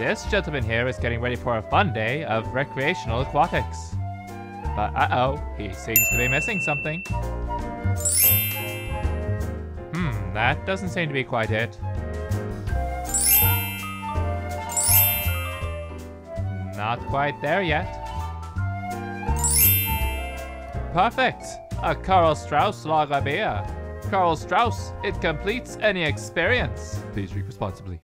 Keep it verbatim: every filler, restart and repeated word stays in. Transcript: This gentleman here is getting ready for a fun day of recreational aquatics. But uh-oh, he seems to be missing something. Hmm, that doesn't seem to be quite it. Not quite there yet. Perfect! A Karl Strauss lager beer. Karl Strauss, it completes any experience. Please drink responsibly.